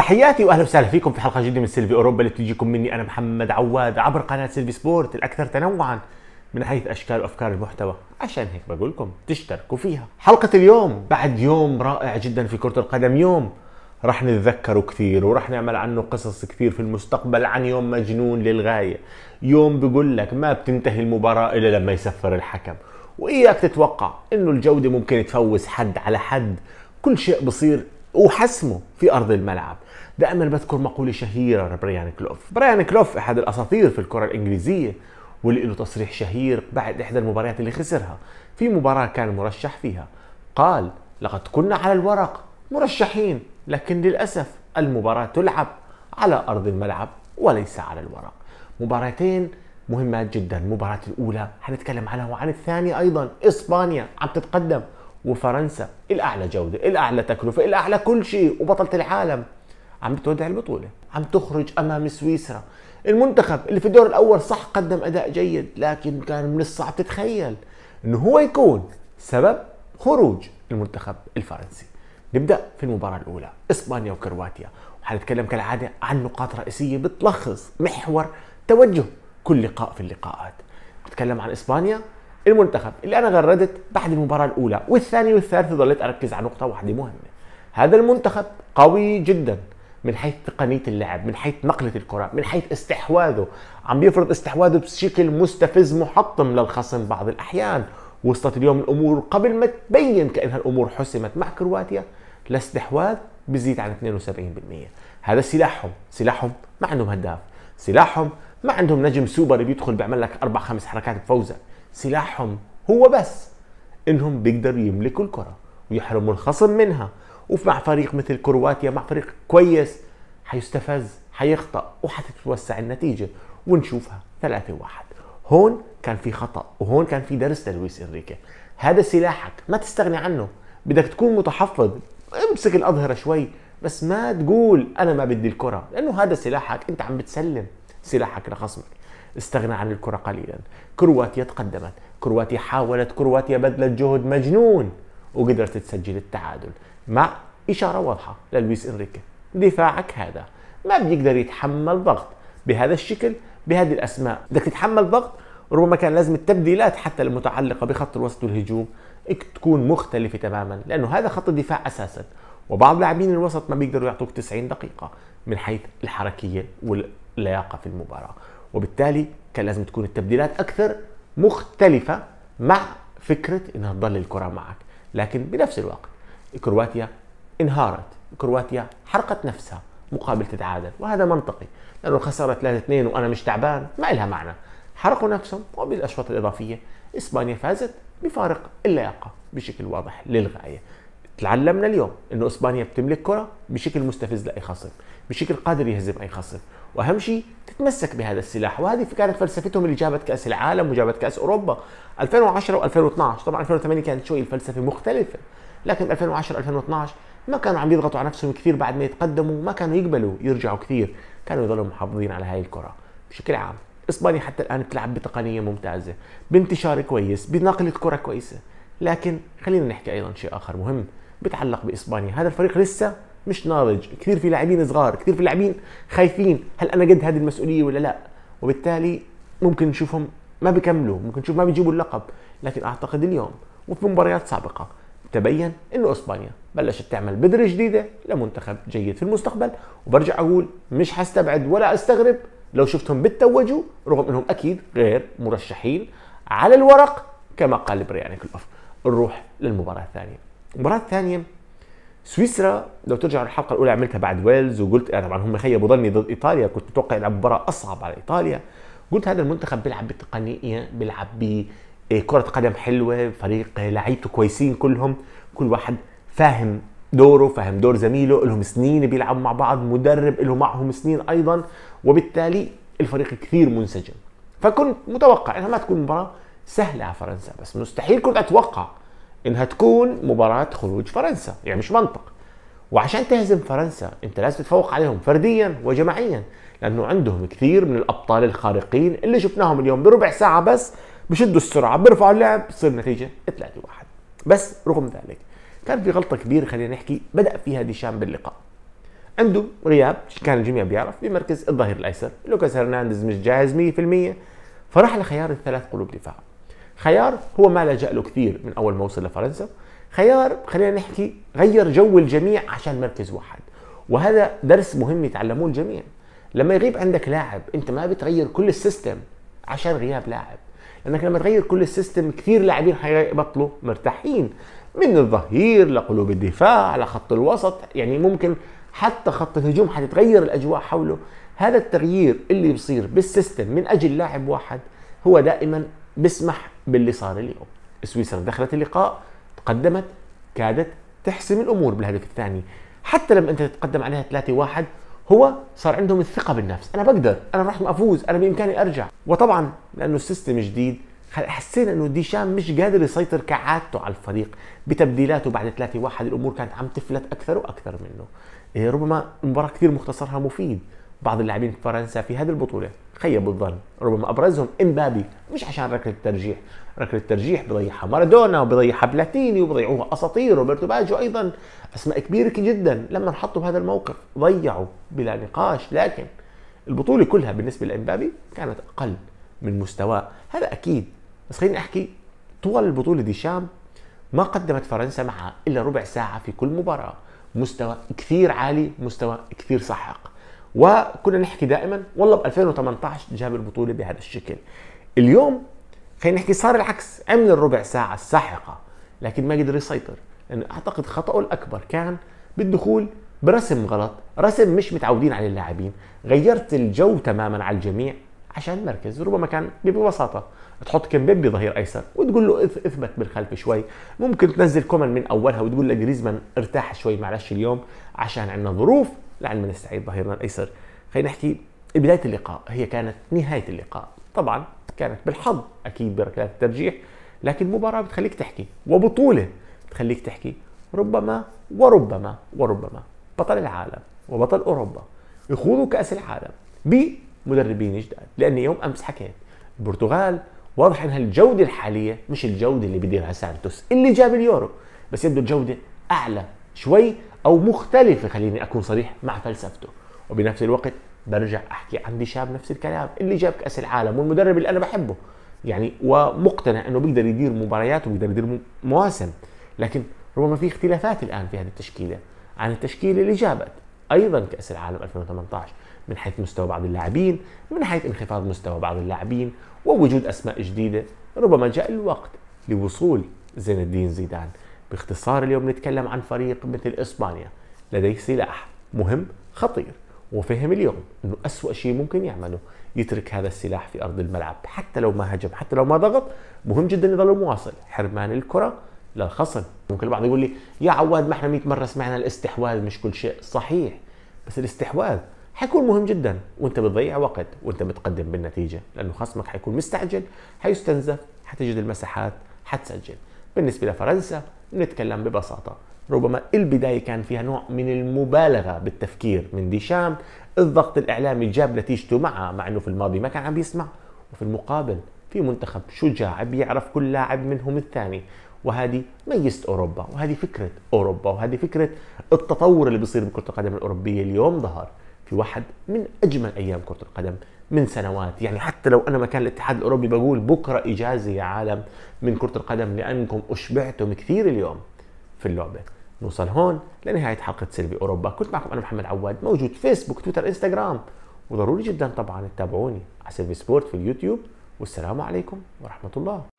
تحياتي واهلا وسهلا فيكم في حلقه جديده من سيلفي اوروبا اللي بتجيكم مني انا محمد عواد عبر قناه سيلفي سبورت الاكثر تنوعا من حيث اشكال وافكار المحتوى، عشان هيك بقول لكم تشتركوا فيها. حلقه اليوم بعد يوم رائع جدا في كره القدم، يوم راح نتذكره كثير وراح نعمل عنه قصص كثير في المستقبل، عن يوم مجنون للغايه، يوم بقول لك ما بتنتهي المباراه الا لما يسفر الحكم، واياك تتوقع انه الجوده ممكن تفوز حد على حد، كل شيء بصير وحسمه في ارض الملعب. دائما بذكر مقوله شهيره لبرايان كلاف، برايان كلاف احد الاساطير في الكره الانجليزيه واللي له تصريح شهير بعد احدى المباريات اللي خسرها، في مباراه كان مرشح فيها، قال: لقد كنا على الورق مرشحين لكن للاسف المباراه تلعب على ارض الملعب وليس على الورق. مباراتين مهمات جدا، المباراه الاولى حنتكلم عنها وعن الثانيه ايضا، اسبانيا عم تتقدم وفرنسا الاعلى جوده، الاعلى تكلفه، الاعلى كل شيء، وبطله العالم عم بتودع البطوله، عم تخرج امام سويسرا. المنتخب اللي في الدور الاول صح قدم اداء جيد، لكن كان من الصعب تتخيل انه هو يكون سبب خروج المنتخب الفرنسي. نبدا في المباراه الاولى، اسبانيا وكرواتيا، وحنتكلم كالعاده عن نقاط رئيسيه بتلخص محور توجه كل لقاء في اللقاءات. بتكلم عن اسبانيا، المنتخب اللي انا غردت بعد المباراه الاولى والثانيه والثالثه ضليت اركز على نقطه واحده مهمه. هذا المنتخب قوي جدا من حيث تقنيه اللعب، من حيث نقله الكره، من حيث استحواذه، عم بيفرض استحواذه بشكل مستفز محطم للخصم بعض الاحيان. وصلت اليوم الامور قبل ما تبين كانها الامور حسمت مع كرواتيا لاستحواذ بزيد عن 72%. هذا سلاحهم، سلاحهم ما عندهم هداف، سلاحهم ما عندهم نجم سوبر بيدخل بيعمل لك 4-5 حركات بفوزه، سلاحهم هو بس انهم بيقدروا يملكوا الكره ويحرموا الخصم منها. ومع فريق مثل كرواتيا، مع فريق كويس، حيستفز، حيخطأ، وحتتوسع النتيجه ونشوفها 3-1. هون كان في خطأ وهون كان في درس لويس إنريكي. هذا سلاحك ما تستغني عنه، بدك تكون متحفظ، امسك الاظهره شوي بس ما تقول انا ما بدي الكره، لانه هذا سلاحك، انت عم بتسلم سلاحك لخصمك. استغنى عن الكرة قليلا، كرواتيا تقدمت، كرواتيا حاولت، كرواتيا بذلت جهد مجنون وقدرت تسجل التعادل مع إشارة واضحة للويس إنريكي: دفاعك هذا ما بيقدر يتحمل ضغط بهذا الشكل، بهذه الأسماء، بدك تتحمل ضغط. ربما كان لازم التبديلات حتى المتعلقة بخط الوسط والهجوم تكون مختلفة تماما، لأنه هذا خط الدفاع أساسا، وبعض لاعبين الوسط ما بيقدروا يعطوك 90 دقيقة من حيث الحركية واللياقة في المباراة. وبالتالي كان لازم تكون التبديلات اكثر مختلفه مع فكره انها تضل الكره معك، لكن بنفس الوقت كرواتيا انهارت، كرواتيا حرقت نفسها مقابل تتعادل، وهذا منطقي لانه خسرت 3-2 وانا مش تعبان ما لها معنى، حرقوا نفسهم. وبالاشواط الاضافيه اسبانيا فازت بفارق اللياقه بشكل واضح للغايه. تعلمنا اليوم انه اسبانيا بتملك كره بشكل مستفز لاي خصم، بشكل قادر يهزم اي خصم، واهم شيء تتمسك بهذا السلاح. وهذه كانت فلسفتهم اللي جابت كاس العالم وجابت كاس اوروبا 2010 و2012، طبعا 2008 كانت شوي الفلسفه مختلفه، لكن 2010 2012 ما كانوا عم يضغطوا على نفسهم كثير بعد ما يتقدموا، ما كانوا يقبلوا يرجعوا كثير، كانوا يضلوا محافظين على هاي الكره. بشكل عام اسبانيا حتى الان بتلعب بتقنيه ممتازه، بانتشار كويس، بنقله كره كويسه، لكن خلينا نحكي ايضا شيء اخر مهم بتعلق باسبانيا. هذا الفريق لسه مش ناضج، كثير في لاعبين صغار، كثير في لاعبين خايفين، هل انا قد هذه المسؤوليه ولا لا؟ وبالتالي ممكن نشوفهم ما بيكملوا، ممكن نشوف ما بيجيبوا اللقب، لكن اعتقد اليوم وفي مباريات سابقه تبين انه اسبانيا بلشت تعمل بذره جديده لمنتخب جيد في المستقبل. وبرجع اقول مش حستبعد ولا استغرب لو شفتهم بتتوجوا رغم انهم اكيد غير مرشحين على الورق كما قال برايان كلاف. نروح للمباراه الثانيه. المباراه الثانيه سويسرا، لو ترجعوا الحلقه الاولى عملتها بعد ويلز وقلت طبعا هم خيبوا ظني ضد ايطاليا، كنت متوقع يلعب مباراه اصعب على ايطاليا، قلت هذا المنتخب بيلعب بتقنيه، بيلعب بكره قدم حلوه، فريق لعيبته كويسين كلهم، كل واحد فاهم دوره، فاهم دور زميله، لهم سنين بيلعبوا مع بعض، مدرب له معهم سنين ايضا، وبالتالي الفريق كثير منسجم. فكنت متوقع انها ما تكون مباراه سهله على فرنسا، بس مستحيل كنت اتوقع انها تكون مباراة خروج فرنسا، يعني مش منطق. وعشان تهزم فرنسا انت لازم تتفوق عليهم فرديا وجماعيا، لانه عندهم كثير من الابطال الخارقين اللي شفناهم اليوم بربع ساعة بس بشدوا السرعة، برفعوا اللعب، بتصير النتيجة 3-1. بس رغم ذلك كان في غلطة كبيرة خلينا نحكي بدأ فيها ديشام باللقاء. عنده غياب كان الجميع بيعرف بمركز الظهير الايسر، لوكاس هرنانديز مش جاهز 100%، فراح لخيار الثلاث قلوب دفاع. خيار هو ما لجأ له كثير من اول ما وصل لفرنسا، خيار خلينا نحكي غير جو الجميع عشان مركز واحد، وهذا درس مهم يتعلموه الجميع. لما يغيب عندك لاعب انت ما بتغير كل السيستم عشان غياب لاعب، لانك لما تغير كل السيستم كثير لاعبين حيبطلوا مرتاحين، من الظهير لقلوب الدفاع لخط الوسط، يعني ممكن حتى خط الهجوم حتتغير الاجواء حوله. هذا التغيير اللي بصير بالسيستم من اجل لاعب واحد هو دائما بسمح باللي صار اليوم. سويسرا دخلت اللقاء، تقدمت، كادت تحسم الامور بالهدف الثاني، حتى لما انت تتقدم عليها 3-1 هو صار عندهم الثقه بالنفس، انا بقدر، انا راح افوز، انا بامكاني ارجع. وطبعا لانه السيستم جديد حسينا انه ديشام مش قادر يسيطر كعادته على الفريق، بتبديلاته بعد 3-1 الامور كانت عم تفلت اكثر واكثر منه. ربما المباراه كثير مختصرها مفيد، بعض اللاعبين في فرنسا في هذه البطوله خيبوا الظن، ربما ابرزهم امبابي، مش عشان ركله الترجيح، ركله الترجيح بضيعها مارادونا وبضيعها بلاتيني وبضيعوها اساطير، روبرتو باجو ايضا اسماء كبيره جدا لما انحطوا بهذا الموقف ضيعوا بلا نقاش. لكن البطوله كلها بالنسبه لامبابي كانت اقل من مستواه، هذا اكيد. بس خليني احكي طوال البطوله ديشام ما قدمت فرنسا معه الا ربع ساعه في كل مباراه، مستوى كثير عالي، مستوى كثير سحق. وكنا نحكي دائما والله ب 2018 جاب البطوله بهذا الشكل. اليوم خلينا نحكي صار العكس، عمل الربع ساعه الساحقه لكن ما قدر يسيطر، لانه اعتقد خطأه الاكبر كان بالدخول برسم غلط، رسم مش متعودين عليه اللاعبين، غيرت الجو تماما على الجميع عشان مركز. ربما كان ببساطه تحط كيمبيمبي ظهير ايسر وتقول له اثبت بالخلف شوي، ممكن تنزل كومان من اولها وتقول له جريزمان ارتاح شوي معلش اليوم عشان عندنا ظروف لعلما نستعيد ظهيرنا الايسر. خلينا نحكي بدايه اللقاء، هي كانت نهايه اللقاء، طبعا كانت بالحظ اكيد بركلات الترجيح، لكن مباراه بتخليك تحكي وبطوله بتخليك تحكي. ربما وربما وربما بطل العالم وبطل اوروبا يخوضوا كاس العالم بمدربين جداد، لاني يوم امس حكيت البرتغال واضح انها الجوده الحاليه مش الجوده اللي بيديرها سانتوس اللي جاب اليورو، بس يبدو الجوده اعلى شوي او مختلفه، خليني اكون صريح مع فلسفته. وبنفس الوقت برجع احكي عن ديشام نفس الكلام، اللي جاب كاس العالم والمدرب اللي انا بحبه يعني، ومقتنع انه بيقدر يدير مباريات وبيقدر يدير مواسم، لكن ربما في اختلافات الان في هذه التشكيله عن التشكيله اللي جابت ايضا كاس العالم 2018، من حيث مستوى بعض اللاعبين، من حيث انخفاض مستوى بعض اللاعبين ووجود اسماء جديده. ربما جاء الوقت لوصول زين الدين زيدان. باختصار اليوم نتكلم عن فريق مثل اسبانيا لديه سلاح مهم خطير، وفهم اليوم انه اسوأ شيء ممكن يعمله يترك هذا السلاح في ارض الملعب، حتى لو ما هجم، حتى لو ما ضغط، مهم جدا يضل مواصل حرمان الكره للخصم. ممكن البعض يقول لي يا عواد ما احنا 100 مره سمعنا الاستحواذ مش كل شيء، صحيح، بس الاستحواذ حيكون مهم جدا وانت بتضيع وقت وانت متقدم بالنتيجه، لانه خصمك حيكون مستعجل، حيستنزف، حتجد المساحات، حتسجل. بالنسبه لفرنسا نتكلم ببساطه، ربما البدايه كان فيها نوع من المبالغه بالتفكير من ديشام، الضغط الاعلامي جاب نتيجته معه، مع انه في الماضي ما كان عم يسمع، وفي المقابل في منتخب شجاع بيعرف كل لاعب منهم الثاني، وهذه ميزة اوروبا، وهذه فكره اوروبا، وهذه فكره التطور اللي بيصير بكره القدم الاوروبيه. اليوم ظهر في واحد من اجمل ايام كره القدم من سنوات، يعني حتى لو انا مكان الاتحاد الاوروبي بقول بكره اجازه يا عالم من كره القدم لانكم اشبعتم كثير اليوم في اللعبه. نوصل هون لنهايه حلقه سيلفي اوروبا، كنت معكم انا محمد عواد، موجود فيسبوك تويتر انستغرام، وضروري جدا طبعا تتابعوني على سيلفي سبورت في اليوتيوب، والسلام عليكم ورحمه الله.